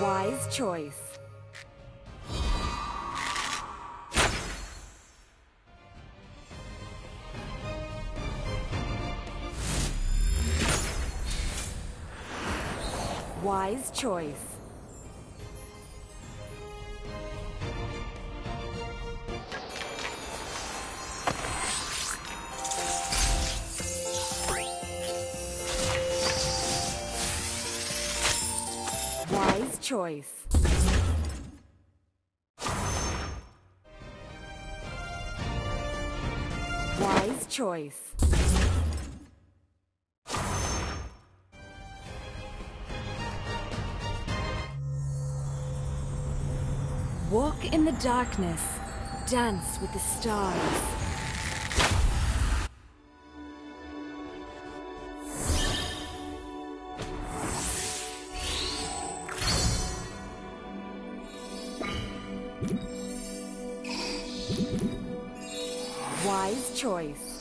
Wise choice. Wise choice. Wise choice. Wise choice. Walk in the darkness, dance with the stars. Wise choice.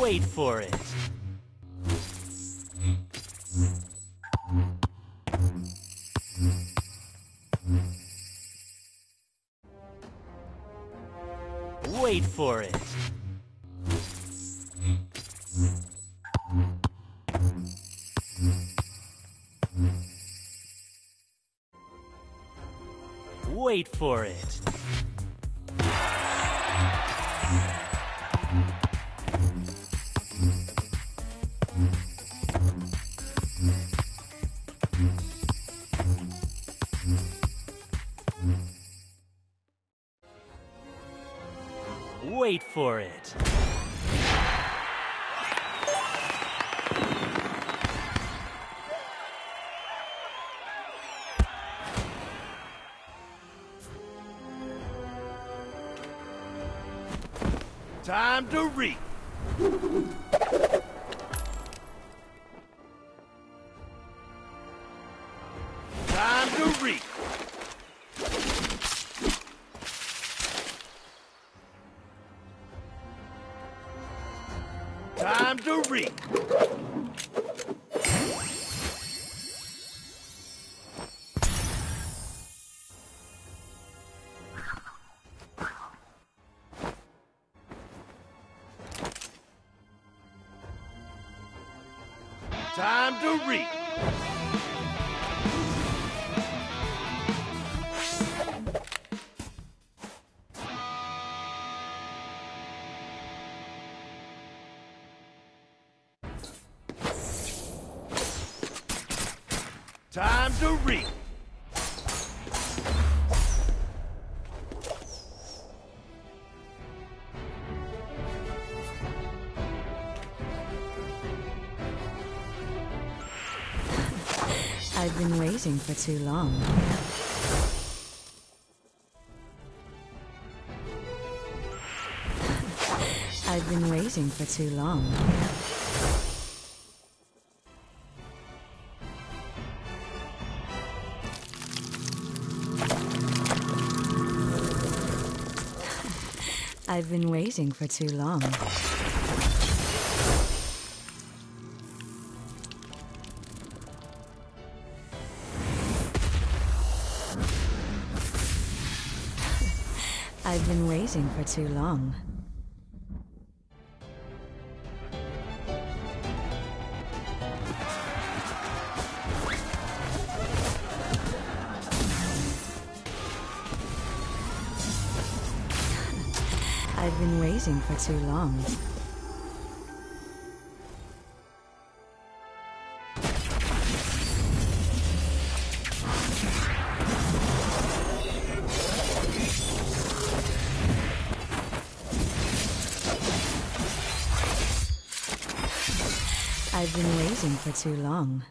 Wait for it. Wait for it. Wait for it. Wait for it. Time to reap. Time to reap. Time to reap. Time to reap. Time to reap. I've been waiting for too long. I've been waiting for too long. I've been waiting for too long. I've been waiting for too long. I've been waiting for too long. I've been waiting for too long.